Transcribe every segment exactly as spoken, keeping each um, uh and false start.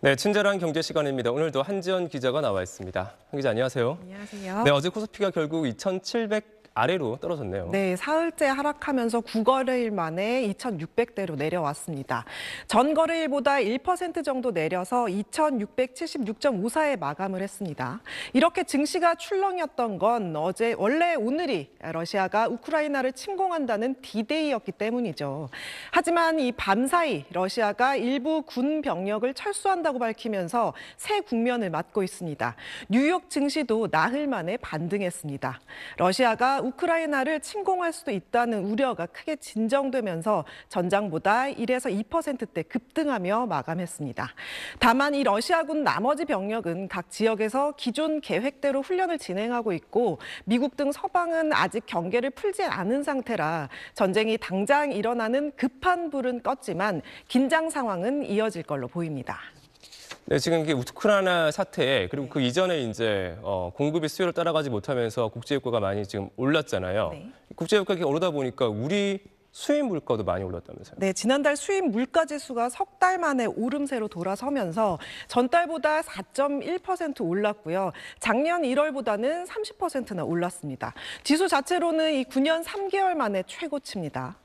네, 친절한 경제 시간입니다. 오늘도 한지연 기자가 나와 있습니다. 한 기자, 안녕하세요. 안녕하세요. 네, 어제 코스피가 결국 이천칠백 아래로 떨어졌네요. 네, 사흘째 하락하면서 구 거래일 만에 이천육백 대로 내려왔습니다. 전 거래일보다 일 퍼센트 정도 내려서 이천육백칠십육 점 오사에 마감을 했습니다. 이렇게 증시가 출렁였던 건 어제 원래 오늘이 러시아가 우크라이나를 침공한다는 디데이였기 때문이죠. 하지만 이 밤사이 러시아가 일부 군 병력을 철수한다고 밝히면서 새 국면을 맞고 있습니다. 뉴욕 증시도 나흘 만에 반등했습니다. 러시아가 우크라이나를 침공할 수도 있다는 우려가 크게 진정되면서 전장보다 일에서 이 퍼센트대 급등하며 마감했습니다. 다만 이 러시아군 나머지 병력은 각 지역에서 기존 계획대로 훈련을 진행하고 있고, 미국 등 서방은 아직 경계를 풀지 않은 상태라 전쟁이 당장 일어나는 급한 불은 껐지만 긴장 상황은 이어질 걸로 보입니다. 네, 지금 이게 우크라이나 사태, 그리고 그 이전에 이제 어, 공급이 수요를 따라가지 못하면서 국제유가가 많이 지금 올랐잖아요. 네. 국제유가가 오르다 보니까 우리 수입 물가도 많이 올랐다면서요? 네, 지난달 수입 물가 지수가 석 달 만에 오름세로 돌아서면서 전달보다 사 점 일 퍼센트 올랐고요. 작년 일월보다는 삼십 퍼센트나 올랐습니다. 지수 자체로는 이 구 년 삼 개월 만에 최고치입니다.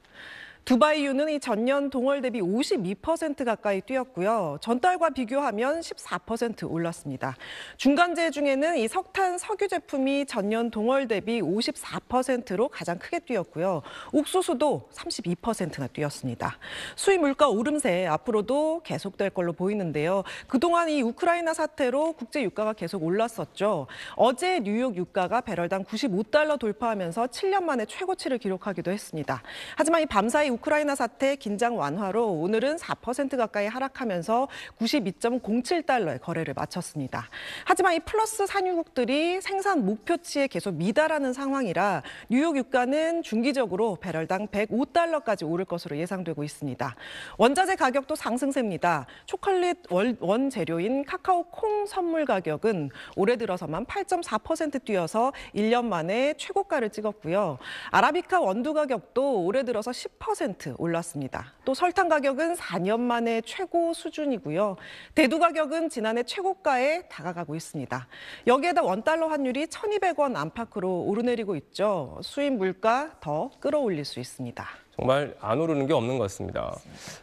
두바이유는 이 전년 동월 대비 오십이 퍼센트 가까이 뛰었고요. 전달과 비교하면 십사 퍼센트 올랐습니다. 중간재 중에는 이 석탄, 석유 제품이 전년 동월 대비 오십사 퍼센트로 가장 크게 뛰었고요. 옥수수도 삼십이 퍼센트나 뛰었습니다. 수입 물가 오름세 앞으로도 계속될 걸로 보이는데요. 그동안 이 우크라이나 사태로 국제 유가가 계속 올랐었죠. 어제 뉴욕 유가가 배럴당 구십오 달러 돌파하면서 칠 년 만에 최고치를 기록하기도 했습니다. 하지만 이 밤사이 우크라이나 사태 긴장 완화로 오늘은 사 퍼센트 가까이 하락하면서 구십이 점 공칠 달러에 거래를 마쳤습니다. 하지만 이 플러스 산유국들이 생산 목표치에 계속 미달하는 상황이라 뉴욕 유가는 중기적으로 배럴당 백오 달러까지 오를 것으로 예상되고 있습니다. 원자재 가격도 상승세입니다. 초콜릿 원재료인 카카오 콩 선물 가격은 올해 들어서만 팔 점 사 퍼센트 뛰어서 일 년 만에 최고가를 찍었고요. 아라비카 원두 가격도 올해 들어서 십 퍼센트 올랐습니다. 또 설탕 가격은 사 년 만에 최고 수준이고요. 대두 가격은 지난해 최고가에 다가가고 있습니다. 여기에다 원달러 환율이 천이백 원 안팎으로 오르내리고 있죠. 수입 물가 더 끌어올릴 수 있습니다. 정말 안 오르는 게 없는 것 같습니다.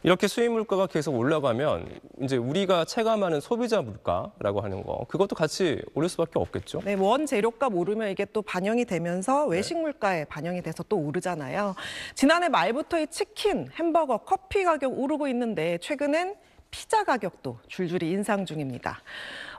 이렇게 수입 물가가 계속 올라가면 이제 우리가 체감하는 소비자 물가라고 하는 거, 그것도 같이 오를 수밖에 없겠죠. 네, 원재료값 오르면 이게 또 반영이 되면서 외식 물가에 반영이 돼서 또 오르잖아요. 지난해 말부터 이 치킨, 햄버거, 커피 가격 오르고 있는데 최근엔 피자 가격도 줄줄이 인상 중입니다.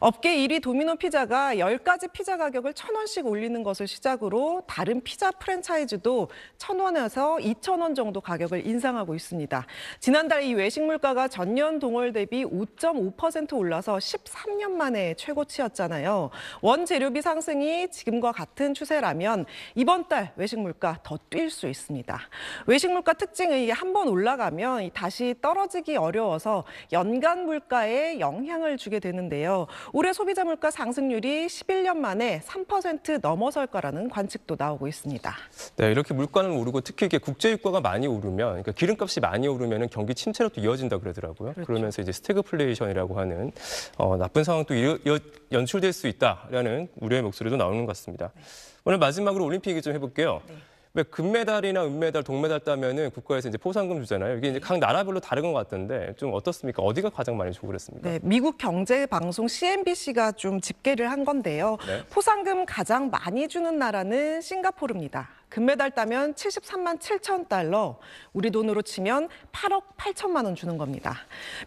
업계 일 위 도미노 피자가 열 가지 피자 가격을 천 원씩 올리는 것을 시작으로 다른 피자 프랜차이즈도 천 원에서 이천 원 정도 가격을 인상하고 있습니다. 지난달 이 외식 물가가 전년 동월 대비 오 점 오 퍼센트 올라서 십삼 년 만에 최고치였잖아요. 원재료비 상승이 지금과 같은 추세라면 이번 달 외식 물가 더 뛸 수 있습니다. 외식 물가 특징은 이게 한 번 올라가면 다시 떨어지기 어려워서 연간 물가에 영향을 주게 되는데요. 올해 소비자 물가 상승률이 십일 년 만에 삼 퍼센트 넘어설 거라는 관측도 나오고 있습니다. 네, 이렇게 물가는 오르고 특히 이게 국제유가가 많이 오르면, 그러니까 기름값이 많이 오르면 경기 침체로 또 이어진다 그러더라고요. 그렇죠. 그러면서 이제 스태그플레이션이라고 하는 어, 나쁜 상황도 여, 여, 연출될 수 있다라는 우려의 목소리도 나오는 것 같습니다. 네. 오늘 마지막으로 올림픽 얘기 좀 해볼게요. 네. 왜 금메달이나 은메달, 동메달 따면은 국가에서 이제 포상금 주잖아요. 이게 이제 각 나라별로 다른 것 같던데 좀 어떻습니까? 어디가 가장 많이 주고 그랬습니까? 네, 미국 경제 방송 씨엔비씨가 좀 집계를 한 건데요. 네. 포상금 가장 많이 주는 나라는 싱가포르입니다. 금메달 따면 칠십삼만 칠천 달러, 우리 돈으로 치면 팔억 팔천만 원 주는 겁니다.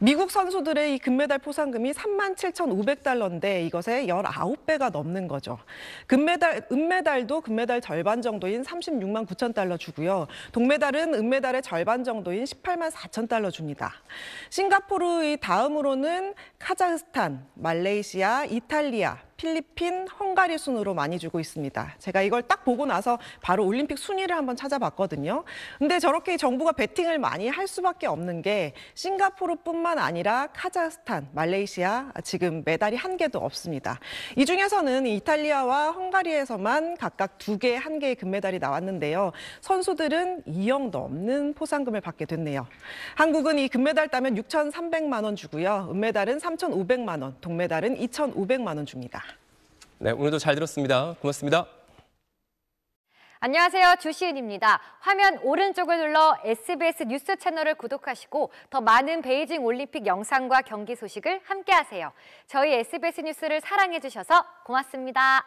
미국 선수들의 이 금메달 포상금이 삼만 칠천오백 달러인데 이것의 열아홉 배가 넘는 거죠. 금메달, 은메달도 금메달 절반 정도인 삼십육만 구천 달러 주고요. 동메달은 은메달의 절반 정도인 십팔만 사천 달러 줍니다. 싱가포르의 다음으로는 카자흐스탄, 말레이시아, 이탈리아, 필리핀, 헝가리 순으로 많이 주고 있습니다. 제가 이걸 딱 보고 나서 바로 올림픽 순위를 한번 찾아봤거든요. 근데 저렇게 정부가 베팅을 많이 할 수밖에 없는 게 싱가포르뿐만 아니라 카자흐스탄, 말레이시아 지금 메달이 한 개도 없습니다. 이 중에서는 이탈리아와 헝가리에서만 각각 두 개, 한 개의 금메달이 나왔는데요. 선수들은 이 억 넘는 포상금을 받게 됐네요. 한국은 이 금메달 따면 육천삼백만 원 주고요. 은메달은 삼천오백만 원, 동메달은 이천오백만 원 줍니다. 네, 오늘도 잘 들었습니다. 고맙습니다. 안녕하세요. 주시은입니다. 화면 오른쪽을 눌러 에스비에스 뉴스 채널을 구독하시고 더 많은 베이징 올림픽 영상과 경기 소식을 함께하세요. 저희 에스비에스 뉴스를 사랑해주셔서 고맙습니다.